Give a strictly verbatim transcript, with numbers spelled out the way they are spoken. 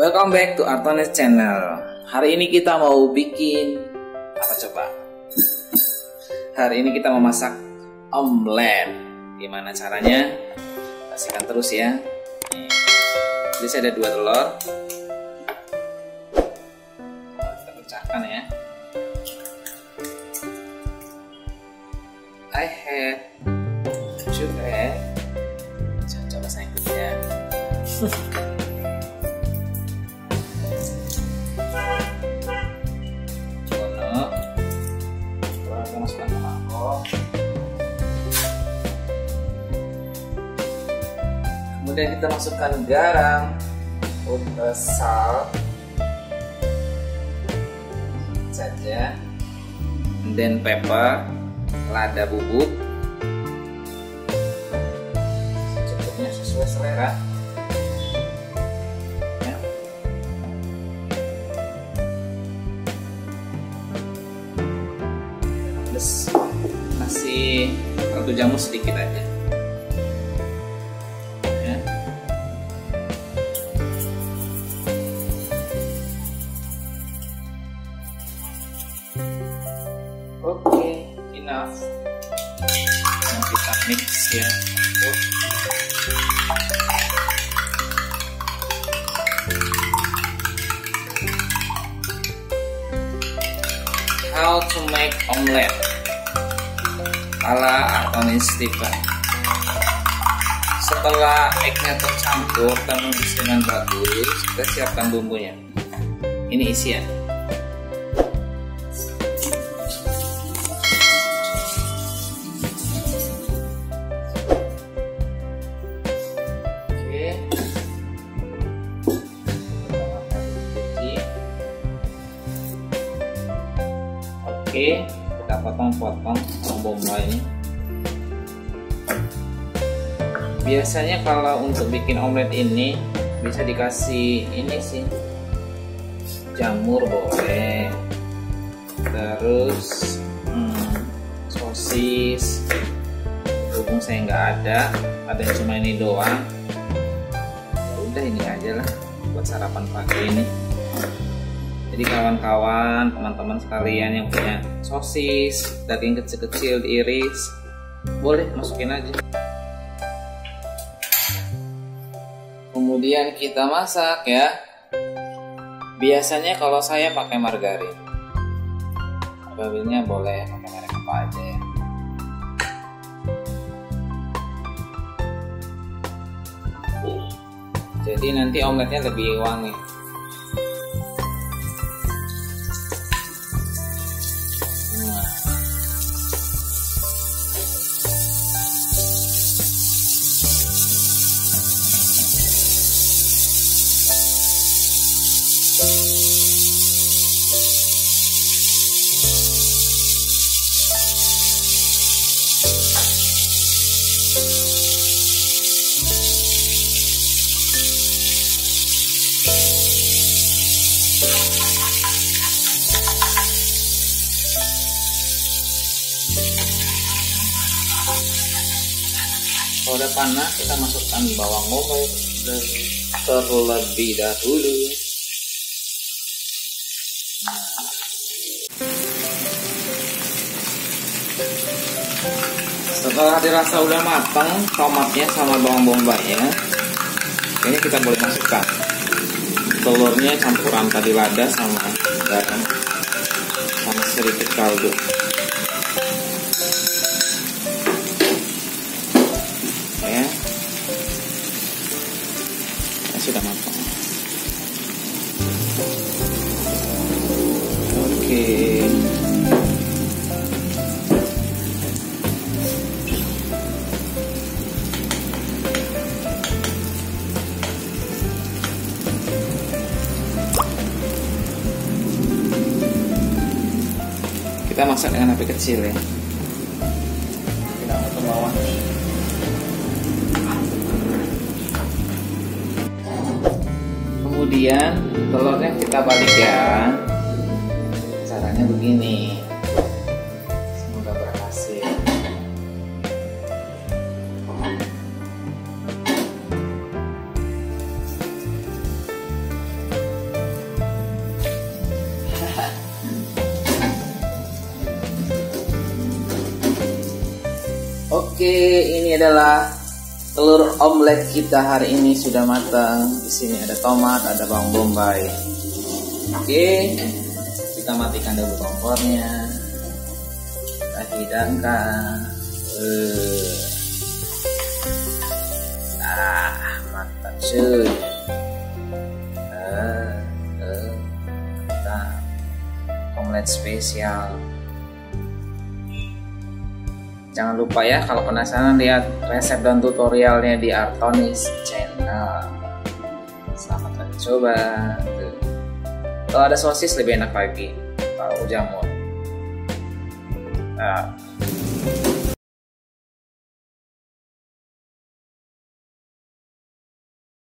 Welcome back to Artonis Channel. Hari ini kita mau bikin apa coba? Hari ini kita mau masak omelet. Gimana caranya? Pastikan terus ya. Jadi saya ada dua telur. Kita pecahkan ya. I have two eggs. Coba saya buat ya. Kemudian kita masukkan garam, udah sal saja, dan pepper, lada bubuk, secukupnya sesuai selera. Masih kaldu jamu sedikit aja ya. Oke, enough. Nah, kita mix ya. How to make omelette ala Artonis Channel. Setelah egg-nya tercampur termix dengan bagus, kita siapkan bumbunya. Ini isian. Oke. Oke. Kita potong-potong bombay ini. Biasanya kalau untuk bikin omelet ini bisa dikasih ini sih, jamur boleh, terus hmm, sosis. Berhubung saya nggak ada, ada cuma ini doang. Ya udah, ini aja lah buat sarapan pagi ini. Jadi kawan-kawan, teman-teman sekalian yang punya sosis, daging kecil-kecil diiris, boleh masukin aja. Kemudian kita masak ya. Biasanya kalau saya pakai margarin. Margarinnya boleh pakai merek apa aja ya. Jadi nanti omeletnya lebih wangi. Kalau udah panas, kita masukkan bawang bombay terlebih dahulu. Setelah dirasa udah matang tomatnya sama bawang bombaynya, ini kita boleh masukkan telurnya, campuran tadi lada sama garam sama sedikit kaldu. Ya, ya sudah matang. Oke, kita masak dengan api kecil ya. Kita angkat ke bawah. Kemudian telurnya kita balik ya. Caranya begini. Semoga berhasil. Oke, ini adalah telur omelet kita hari ini, sudah matang. Di sini ada tomat, ada bawang bombay. Oke, kita matikan dulu kompornya. Kita hidangkan. Uh. Ah, mantap cuy. Uh, uh. Kita omelet spesial. Jangan lupa ya, kalau penasaran lihat resep dan tutorialnya di Artonis Channel. Selamat mencoba. Tuh. Kalau ada sosis lebih enak lagi, kalau jamur. Nah.